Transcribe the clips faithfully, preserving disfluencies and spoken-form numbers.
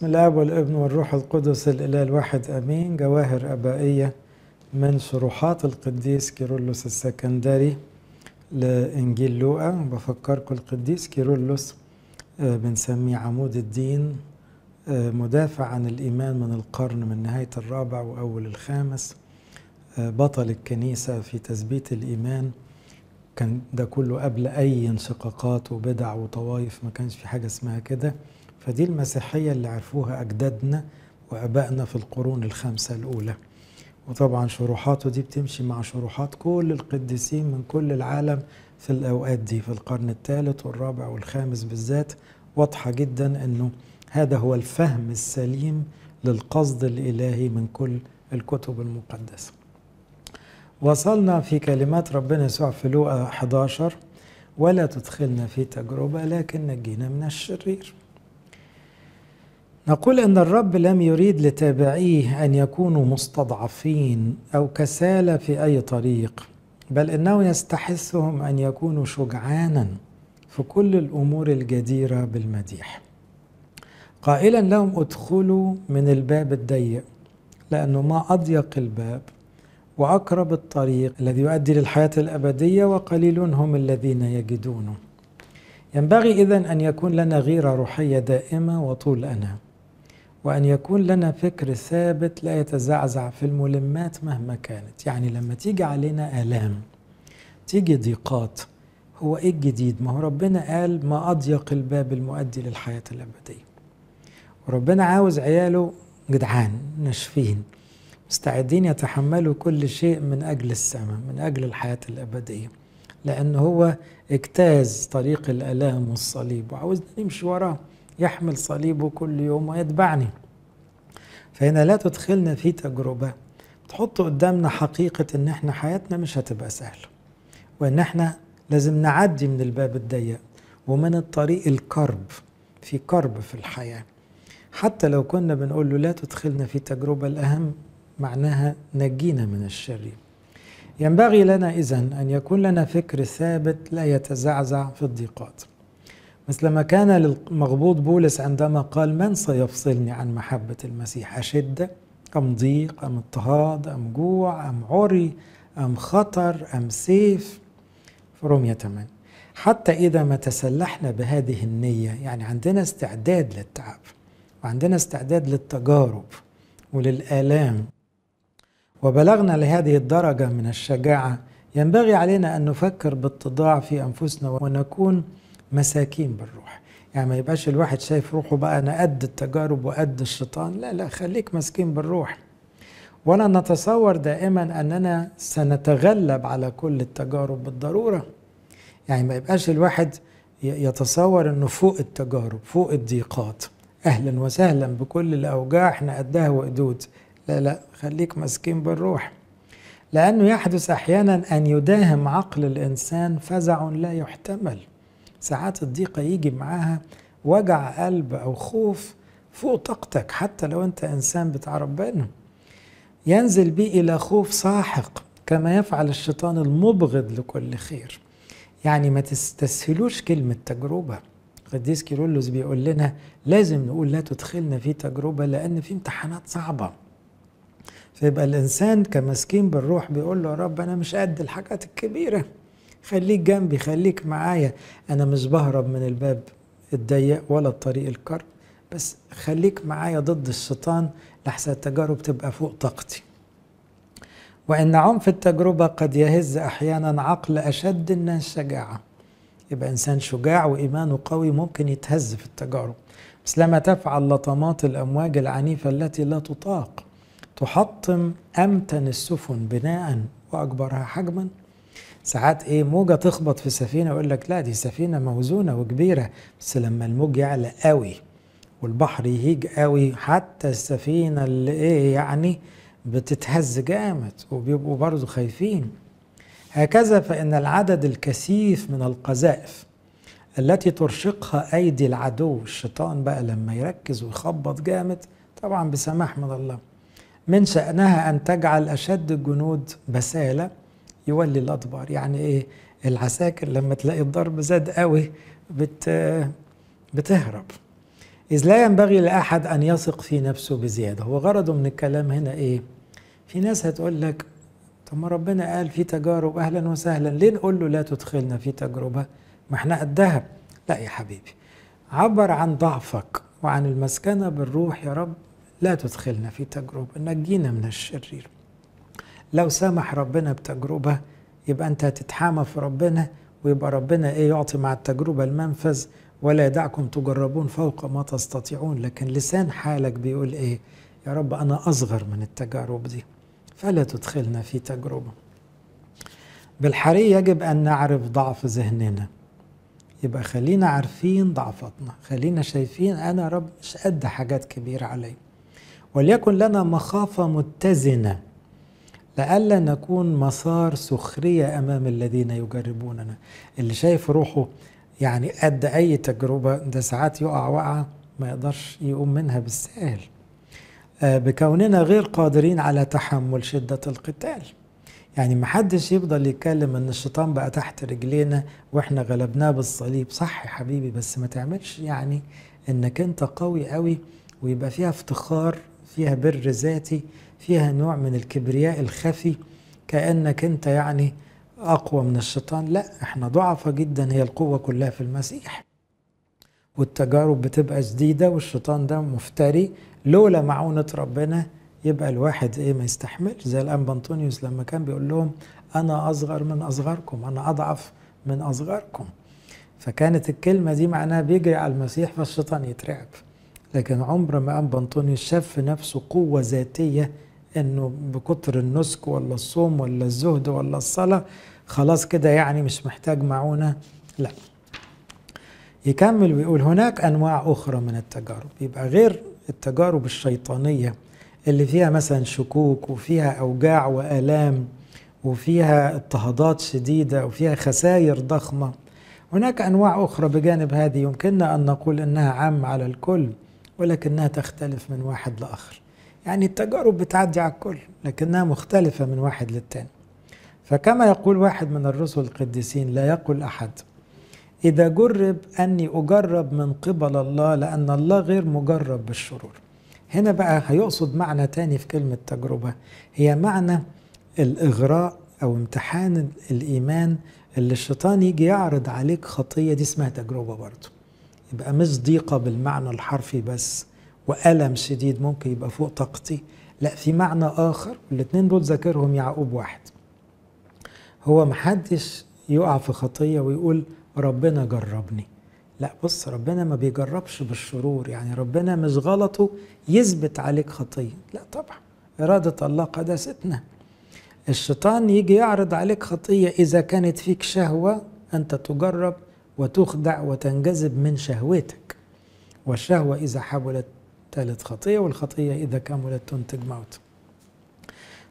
بسم الله والابن والروح القدس الإله الواحد أمين. جواهر أبائية من شروحات القديس كيرلس السكندري لإنجيل لوقا. بفكركم القديس كيرلس بنسميه عمود الدين، مدافع عن الإيمان من القرن من نهاية الرابع وأول الخامس، بطل الكنيسة في تثبيت الإيمان. كان ده كله قبل أي انشقاقات وبدع وطوايف، ما كانش في حاجة اسمها كده. فدي المسيحية اللي عرفوها أجدادنا وآبائنا في القرون الخمسة الأولى. وطبعا شروحاته دي بتمشي مع شروحات كل القديسين من كل العالم في الأوقات دي، في القرن الثالث والرابع والخامس بالذات. واضحة جدا أنه هذا هو الفهم السليم للقصد الإلهي من كل الكتب المقدسة. وصلنا في كلمات ربنا يسوع في لوقا إحدى عشر: ولا تدخلنا في تجربة لكن نجينا من الشرير. نقول أن الرب لم يريد لتابعيه أن يكونوا مستضعفين أو كسالى في أي طريق، بل إنه يستحثهم أن يكونوا شجعانا في كل الأمور الجديرة بالمديح، قائلا لهم: ادخلوا من الباب الضيق، لأنه ما أضيق الباب وأقرب الطريق الذي يؤدي للحياة الأبدية، وقليلون هم الذين يجدونه. ينبغي إذن أن يكون لنا غيرة روحية دائمة وطول أنا، وأن يكون لنا فكر ثابت لا يتزعزع في الملمات مهما كانت. يعني لما تيجي علينا آلام، تيجي ضيقات، هو إيه الجديد؟ ما هو ربنا قال ما أضيق الباب المؤدي للحياة الأبدية، وربنا عاوز عياله جدعان ناشفين مستعدين يتحملوا كل شيء من أجل السماء، من أجل الحياة الأبدية، لأن هو اجتاز طريق الآلام والصليب وعاوزنا نمشي وراه، يحمل صليبه كل يوم ويتبعني. فهنا لا تدخلنا في تجربة تحط قدامنا حقيقة إن احنا حياتنا مش هتبقى سهلة، وإن احنا لازم نعدي من الباب الضيق ومن الطريق الكرب، في كرب في الحياة. حتى لو كنا بنقول له لا تدخلنا في تجربة، الأهم معناها نجينا من الشر. ينبغي لنا إذن أن يكون لنا فكر ثابت لا يتزعزع في الضيقات، مثل ما كان للمغبوط بولس عندما قال: من سيفصلني عن محبة المسيح؟ أشدة أم ضيق أم اضطهاد أم جوع أم عري أم خطر أم سيف؟ في روميا ثمانية. حتى إذا ما تسلحنا بهذه النية، يعني عندنا استعداد للتعب وعندنا استعداد للتجارب وللآلام، وبلغنا لهذه الدرجة من الشجاعة، ينبغي علينا أن نفكر باتضاع في أنفسنا ونكون مساكين بالروح. يعني ما يبقاش الواحد شايف روحه بقى أنا قد التجارب وقد الشيطان، لا لا، خليك مسكين بالروح. ولا نتصور دائما أننا سنتغلب على كل التجارب بالضرورة. يعني ما يبقاش الواحد يتصور أنه فوق التجارب فوق الضيقات، أهلا وسهلا بكل الأوجاع، احنا قدها وقدود. لا لا، خليك مسكين بالروح، لأنه يحدث أحيانا أن يداهم عقل الإنسان فزع لا يحتمل. ساعات الضيقة يجي معاها وجع قلب أو خوف فوق طاقتك، حتى لو أنت إنسان بتاع ربنا ينزل بيه إلى خوف ساحق، كما يفعل الشيطان المبغض لكل خير. يعني ما تستسهلوش كلمة تجربة. القديس كيرلس بيقول لنا لازم نقول لا تدخلنا في تجربة، لأن في امتحانات صعبة. فيبقى الإنسان كمسكين بالروح بيقول له: يا رب أنا مش قد الحاجات الكبيرة، خليك جنبي، خليك معايا، أنا مش بهرب من الباب الضيق ولا الطريق الكرب، بس خليك معايا ضد الشيطان لحسن التجارب تبقى فوق طاقتي. وإن عنف التجربة قد يهز أحيانا عقل أشد الناس شجاعة. يبقى إنسان شجاع وإيمانه قوي ممكن يتهز في التجارب، بس لما تفعل لطمات الأمواج العنيفة التي لا تطاق، تحطم أمتن السفن بناء وأكبرها حجما. ساعات إيه موجة تخبط في سفينة يقول لك لا دي سفينة موزونة وكبيرة، بس لما الموج يعلى قوي والبحر يهيج قوي، حتى السفينة اللي إيه يعني بتتهز جامد، وبيبقوا برضو خايفين. هكذا فإن العدد الكثيف من القذائف التي ترشقها أيدي العدو الشيطان بقى لما يركز ويخبط جامد، طبعا بسماح من الله، من شأنها أن تجعل أشد الجنود بسالة يولي الأدبار. يعني إيه العساكر لما تلاقي الضرب زاد قوي بت بتهرب. إذ لا ينبغي لأحد أن يثق في نفسه بزيادة. هو غرضه من الكلام هنا إيه؟ في ناس هتقول لك طب ما ربنا قال في تجارب، أهلا وسهلا، ليه نقول له لا تدخلنا في تجربة؟ ما احنا قدها. لا يا حبيبي، عبر عن ضعفك وعن المسكنة بالروح، يا رب لا تدخلنا في تجربة، نجينا من الشرير. لو سمح ربنا بتجربة يبقى أنت هتتحامى في ربنا، ويبقى ربنا إيه؟ يعطي مع التجربة المنفذ، ولا يدعكم تجربون فوق ما تستطيعون. لكن لسان حالك بيقول إيه؟ يا رب أنا أصغر من التجارب دي، فلا تدخلنا في تجربة. بالحري يجب أن نعرف ضعف ذهننا، يبقى خلينا عارفين ضعفتنا، خلينا شايفين أنا رب مش قد حاجات كبيرة علي، وليكن لنا مخافة متزنة لئلا نكون مسار سخرية أمام الذين يجربوننا. اللي شايف روحه يعني قد أي تجربة ده ساعات يقع وقعة ما يقدرش يقوم منها بالسهل، بكوننا غير قادرين على تحمل شدة القتال. يعني محدش يفضل يتكلم ان الشيطان بقى تحت رجلينا واحنا غلبناه بالصليب. صح يا حبيبي، بس ما تعملش يعني انك انت قوي قوي ويبقى فيها افتخار، فيها بر ذاتي، فيها نوع من الكبرياء الخفي كأنك انت يعني اقوى من الشيطان. لا، احنا ضعفة جدا، هي القوة كلها في المسيح، والتجارب بتبقى جديدة، والشيطان ده مفتري، لولا معونة ربنا يبقى الواحد ايه؟ ما يستحملش. زي الانبا أنطونيوس لما كان بيقول لهم انا اصغر من اصغركم، انا اضعف من اصغركم، فكانت الكلمة دي معناها بيجري على المسيح فالشيطان يترعب. لكن عمر ما انبا أنطونيوس شاف في نفسه قوة ذاتية انه بكتر النسك ولا الصوم ولا الزهد ولا الصلاة خلاص كده يعني مش محتاج معونة. لا، يكمل ويقول هناك انواع اخرى من التجارب، يبقى غير التجارب الشيطانية اللي فيها مثلا شكوك وفيها أوجاع وآلام وفيها اضطهادات شديدة وفيها خسائر ضخمة. هناك أنواع أخرى بجانب هذه يمكننا أن نقول أنها عامة على الكل، ولكنها تختلف من واحد لآخر. يعني التجارب بتعدي على الكل لكنها مختلفة من واحد للتاني. فكما يقول واحد من الرسل القديسين، لا يقول أحد إذا جرب أني أجرب من قبل الله، لأن الله غير مجرب بالشرور. هنا بقى هيقصد معنى تاني في كلمة تجربة، هي معنى الإغراء أو امتحان الإيمان اللي الشيطان يجي يعرض عليك خطية، دي اسمها تجربة برضه. يبقى مش ضيقة بالمعنى الحرفي بس وألم شديد ممكن يبقى فوق طاقتي، لا، في معنى آخر، والاتنين دول ذاكرهم يعقوب واحد. هو محدش يقع في خطية ويقول ربنا جربني، لا، بص ربنا ما بيجربش بالشرور، يعني ربنا مش غلطه يثبت عليك خطية، لا طبعا، إرادة الله قداستنا. الشيطان يجي يعرض عليك خطية إذا كانت فيك شهوة، أنت تجرب وتخدع وتنجذب من شهوتك، والشهوة إذا حولت ثالث خطية، والخطية إذا كملت تنتج موت.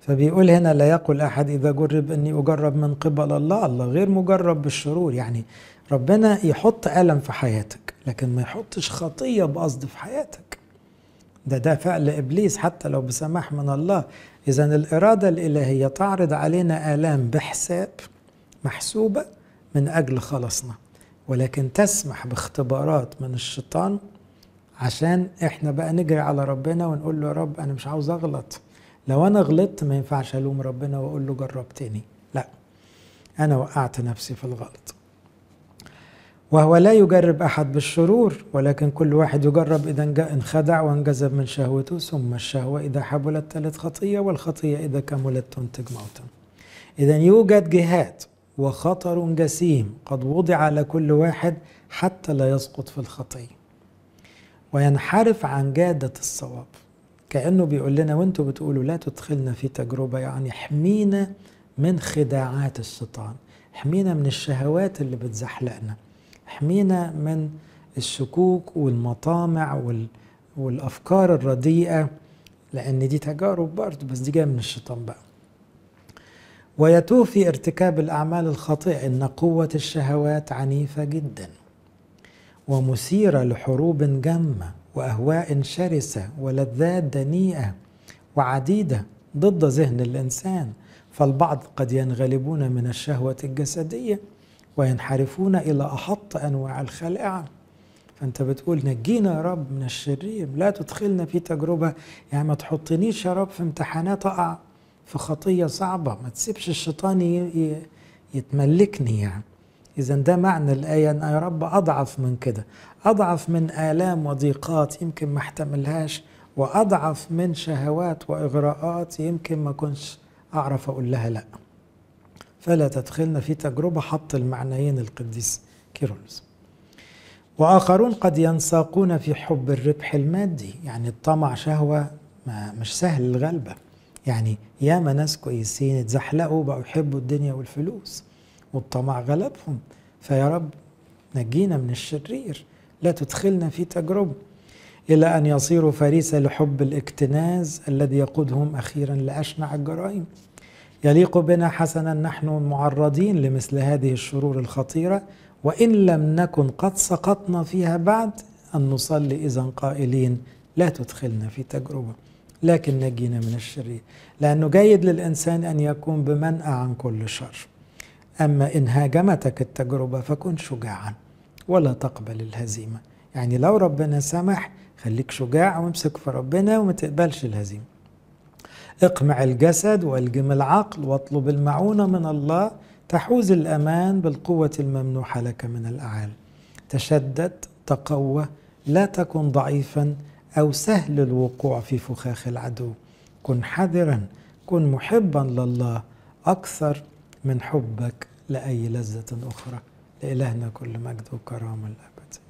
فبيقول هنا لا يقول أحد إذا جرب أني أجرب من قبل الله، الله غير مجرب بالشرور. يعني ربنا يحط ألم في حياتك لكن ما يحطش خطية بقصد في حياتك، ده ده فعل إبليس حتى لو بسماح من الله. إذا الإرادة الإلهية تعرض علينا آلام بحساب محسوبة من أجل خلاصنا، ولكن تسمح باختبارات من الشيطان عشان إحنا بقى نجري على ربنا ونقول له يا رب أنا مش عاوز أغلط، لو أنا غلطت ما ينفعش ألوم ربنا وأقول له جربتني، لا، أنا وقعت نفسي في الغلط. وهو لا يجرب أحد بالشرور، ولكن كل واحد يجرب إذا انخدع وانجذب من شهوته، ثم الشهوة إذا حبلت ثالث خطية، والخطية إذا كملت تنتج موتا. إذا يوجد جهاد وخطر جسيم قد وضع على كل واحد حتى لا يسقط في الخطية وينحرف عن جادة الصواب. كأنه بيقول لنا وانتوا بتقولوا لا تدخلنا في تجربة، يعني احمينا من خداعات الشيطان، احمينا من الشهوات اللي بتزحلقنا، احمينا من الشكوك والمطامع والأفكار الرديئة، لأن دي تجارب برضه بس دي جاية من الشيطان بقى. ويتوه في ارتكاب الأعمال الخاطئة، إن قوة الشهوات عنيفة جدا ومثيرة لحروب جمة وأهواء شرسة ولذات دنيئة وعديدة ضد ذهن الإنسان، فالبعض قد ينغلبون من الشهوة الجسدية وينحرفون إلى أحط أنواع الخلائع، فأنت بتقول نجينا يا رب من الشرير، لا تدخلنا في تجربة، يعني ما تحطنيش يا رب في امتحانات أقع في خطية صعبة، ما تسيبش الشيطان يتملكني. يعني إذا ده معنى الآية، أن يا رب أضعف من كده، أضعف من آلام وضيقات يمكن ما احتملهاش، وأضعف من شهوات وإغراءات يمكن ما كنتش أعرف أقول لها لأ. فلا تدخلنا في تجربة، حط المعنيين القديس كيرلس. وآخرون قد ينساقون في حب الربح المادي، يعني الطمع شهوة ما مش سهل الغلبة، يعني ياما ناس كويسين اتزحلقوا بقوا يحبوا الدنيا والفلوس والطمع غلبهم. فيا رب نجينا من الشرير، لا تدخلنا في تجربة، إلى أن يصيروا فريسة لحب الاكتناز الذي يقودهم أخيرا لأشنع الجرائم. يليق بنا حسنا نحن معرضين لمثل هذه الشرور الخطيرة، وإن لم نكن قد سقطنا فيها بعد، أن نصلي إذن قائلين لا تدخلنا في تجربة لكن نجينا من الشرير، لأنه جيد للإنسان أن يكون بمنأى عن كل شر. أما إن هاجمتك التجربة فكن شجاعا ولا تقبل الهزيمة، يعني لو ربنا سمح خليك شجاع وامسك في ربنا وما تقبلش الهزيمة. اقمع الجسد والجم العقل واطلب المعونة من الله تحوز الأمان بالقوة الممنوحة لك من الأعالي. تشدد، تقوى، لا تكن ضعيفا أو سهل الوقوع في فخاخ العدو. كن حذرا، كن محبا لله أكثر من حبك لأي لذة أخرى. لإلهنا كل مجد وكرامة الأبد.